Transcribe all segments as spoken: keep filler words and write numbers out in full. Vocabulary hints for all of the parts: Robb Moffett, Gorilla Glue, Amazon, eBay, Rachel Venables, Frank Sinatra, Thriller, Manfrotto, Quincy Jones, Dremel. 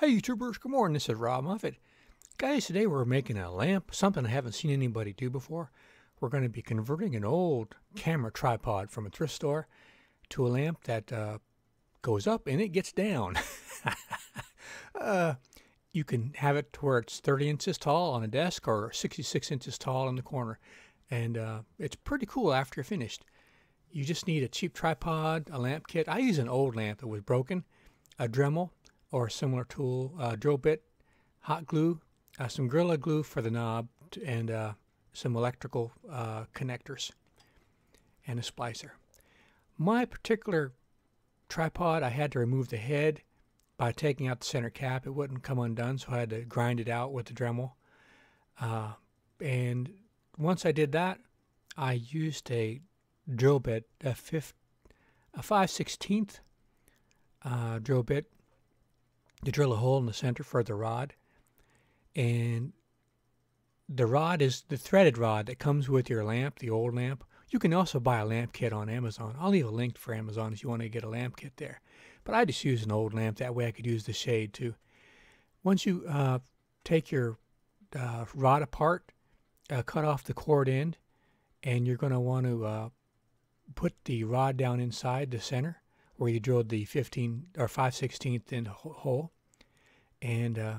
Hey YouTubers, good morning, this is Robb Moffett. Guys, today we're making a lamp, something I haven't seen anybody do before. We're going to be converting an old camera tripod from a thrift store to a lamp that uh, goes up and it gets down. uh, you can have it to where it's thirty inches tall on a desk or sixty-six inches tall in the corner. And uh, it's pretty cool after you're finished. You just need a cheap tripod, a lamp kit. I use an old lamp that was broken, a Dremel or a similar tool, uh, drill bit, hot glue, uh, some Gorilla Glue for the knob, and uh, some electrical uh, connectors, and a splicer. My particular tripod, I had to remove the head by taking out the center cap. It wouldn't come undone, so I had to grind it out with the Dremel. Uh, and once I did that, I used a drill bit, a, fifth, a five sixteenths uh, drill bit, to drill a hole in the center for the rod. And the rod is the threaded rod that comes with your lamp, the old lamp. You can also buy a lamp kit on Amazon. I'll leave a link for Amazon if you want to get a lamp kit there. But I just use an old lamp. That way I could use the shade too. Once you uh, take your uh, rod apart, uh, cut off the cord end, and you're going to want to uh, put the rod down inside the center where you drilled the fifteen or five sixteenths in hole. And uh,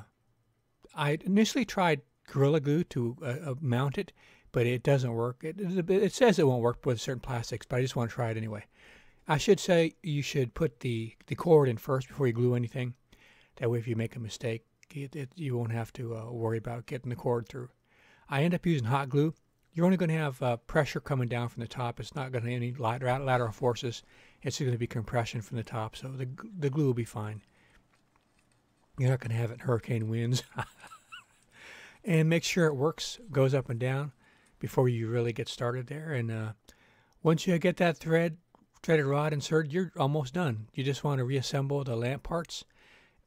I initially tried Gorilla Glue to uh, uh, mount it, but it doesn't work. It, it says it won't work with certain plastics, but I just want to try it anyway. I should say you should put the, the cord in first before you glue anything. That way if you make a mistake, it, it, you won't have to uh, worry about getting the cord through. I end up using hot glue. You're only going to have uh, pressure coming down from the top. It's not going to have any lateral forces. It's going to be compression from the top, so the, the glue will be fine. You're not going to have it hurricane winds. And make sure it works, goes up and down before you really get started there. And uh, once you get that thread, threaded rod inserted, you're almost done. You just want to reassemble the lamp parts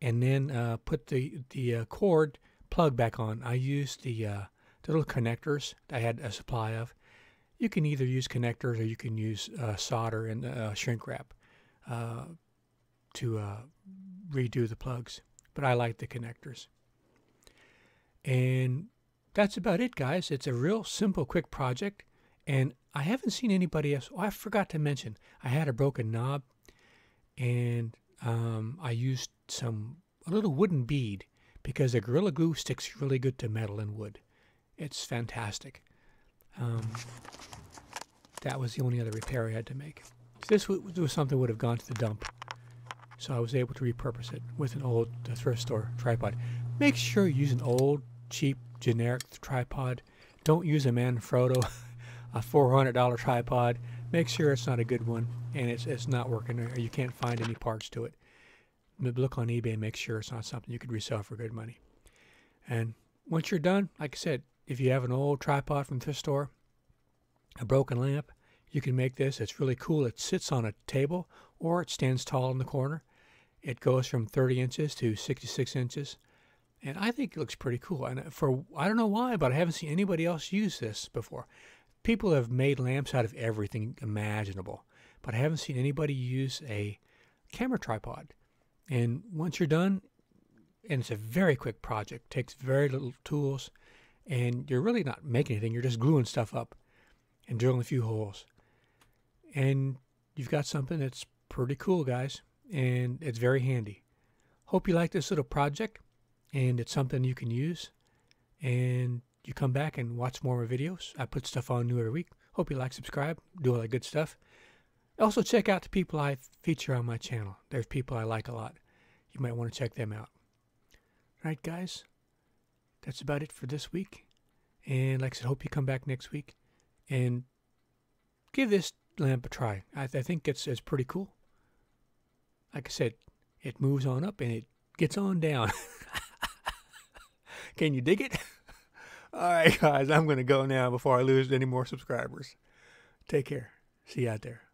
and then uh, put the, the uh, cord plug back on. I used the... Uh, little connectors I had a supply of. You can either use connectors or you can use uh, solder and uh, shrink wrap uh, to uh, redo the plugs, but I like the connectors. And that's about it, guys. It's a real simple, quick project, and I haven't seen anybody else. Oh, I forgot to mention, I had a broken knob, and um, I used some a little wooden bead because the Gorilla Glue sticks really good to metal and wood. It's fantastic. Um, that was the only other repair I had to make. This was something that would have gone to the dump, so I was able to repurpose it with an old thrift store tripod. Make sure you use an old, cheap, generic tripod. Don't use a Manfrotto, a four hundred dollar tripod. Make sure it's not a good one and it's, it's not working or you can't find any parts to it. Look on eBay and make sure it's not something you could resell for good money. And once you're done, like I said, if you have an old tripod from the thrift store, a broken lamp, you can make this. It's really cool. It sits on a table or it stands tall in the corner. It goes from thirty inches to sixty-six inches. And I think it looks pretty cool. And for I don't know why, but I haven't seen anybody else use this before. People have made lamps out of everything imaginable, but I haven't seen anybody use a camera tripod. And once you're done, and it's a very quick project, takes very little tools, and you're really not making anything. You're just gluing stuff up and drilling a few holes. And you've got something that's pretty cool, guys, and it's very handy. Hope you like this little project, and it's something you can use. And you come back and watch more of my videos. I put stuff on new every week. Hope you like, subscribe, do all that good stuff. Also, check out the people I feature on my channel. There's people I like a lot. You might want to check them out. All right, guys. That's about it for this week. And like I said, hope you come back next week and give this lamp a try. I, th I think it's, it's pretty cool. Like I said, it moves on up and it gets on down. Can you dig it? All right, guys, I'm going to go now before I lose any more subscribers. Take care. See you out there.